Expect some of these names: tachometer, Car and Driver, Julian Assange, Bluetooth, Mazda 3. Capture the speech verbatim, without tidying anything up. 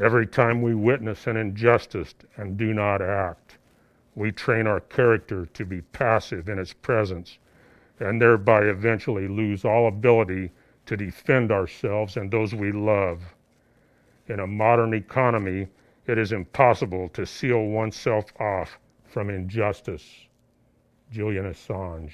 Every time we witness an injustice and do not act, we train our character to be passive in its presence and thereby eventually lose all ability to defend ourselves and those we love. In a modern economy, it is impossible to seal oneself off from injustice. Julian Assange.